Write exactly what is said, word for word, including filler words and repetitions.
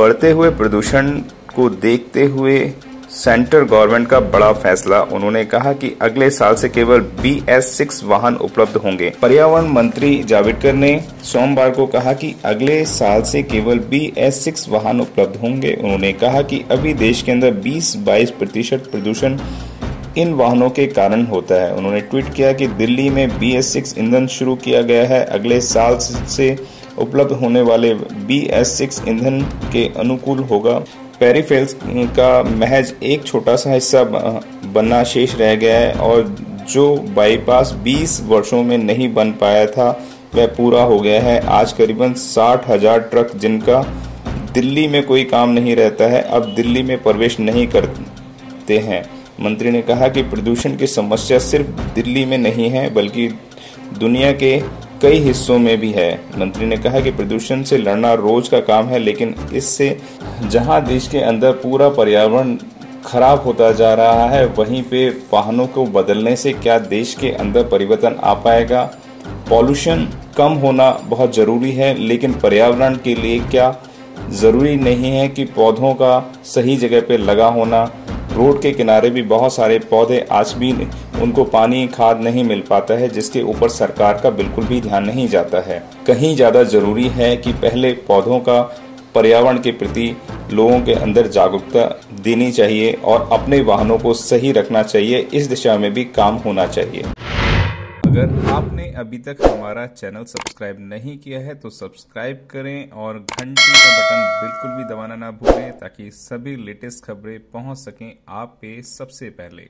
बढ़ते हुए प्रदूषण को देखते हुए सेंट्रल गवर्नमेंट का बड़ा फैसला। उन्होंने कहा कि अगले साल से केवल बी एस सिक्स वाहन उपलब्ध होंगे। पर्यावरण मंत्री जावड़ेकर ने सोमवार को कहा कि अगले साल से केवल बी एस सिक्स वाहन उपलब्ध होंगे। उन्होंने कहा कि अभी देश के अंदर बीस बाईस प्रतिशत प्रदूषण इन वाहनों के कारण होता है। उन्होंने ट्वीट किया कि दिल्ली में बी एस सिक्स ईंधन शुरू किया गया है। अगले साल से उपलब्ध होने वाले बी एस सिक्स ईंधन के अनुकूल होगा। पेरीफेरल्स का महज एक छोटा सा हिस्सा बनना शेष रह गया है और जो बाईपास बीस वर्षों में नहीं बन पाया था वह पूरा हो गया है। आज करीबन साठ हजार ट्रक जिनका दिल्ली में कोई काम नहीं रहता है अब दिल्ली में प्रवेश नहीं करते हैं। मंत्री ने कहा कि प्रदूषण की समस्या सिर्फ दिल्ली में नहीं है बल्कि दुनिया के कई हिस्सों में भी है। मंत्री ने कहा कि प्रदूषण से लड़ना रोज का काम है, लेकिन इससे जहां देश के अंदर पूरा पर्यावरण खराब होता जा रहा है वहीं पे वाहनों को बदलने से क्या देश के अंदर परिवर्तन आ पाएगा। पॉल्यूशन कम होना बहुत ज़रूरी है, लेकिन पर्यावरण के लिए क्या ज़रूरी नहीं है कि पौधों का सही जगह पे लगा होना। रोड के किनारे भी बहुत सारे पौधे आज भी उनको पानी खाद नहीं मिल पाता है, जिसके ऊपर सरकार का बिल्कुल भी ध्यान नहीं जाता है। कहीं ज़्यादा जरूरी है कि पहले पौधों का पर्यावरण के प्रति लोगों के अंदर जागरूकता देनी चाहिए और अपने वाहनों को सही रखना चाहिए। इस दिशा में भी काम होना चाहिए। अगर आपने अभी तक हमारा चैनल सब्सक्राइब नहीं किया है तो सब्सक्राइब करें और घंटी का बटन बिल्कुल भी दबाना ना भूलें ताकि सभी लेटेस्ट खबरें पहुंच सकें आप पे सबसे पहले।